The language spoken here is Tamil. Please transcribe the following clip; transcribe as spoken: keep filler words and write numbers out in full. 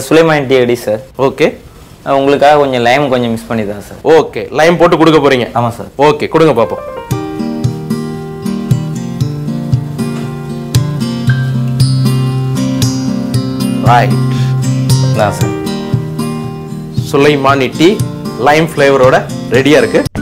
sir. Sulaimani Chai adi sir. Okay. உங்களுக்காக கொஞ்சம் லைம் கொஞ்சம் மிஸ் பண்ணிட்டேன் சார் ஓகே லைம் போட்டு கொடுக்க போறீங்க ஆமா சார் ஓகே கொடுங்க பாப்போம் ரைட் நான் சார் சுலைமானி டீ லைம் ஃப்ளேவரோட ரெடியா இருக்கு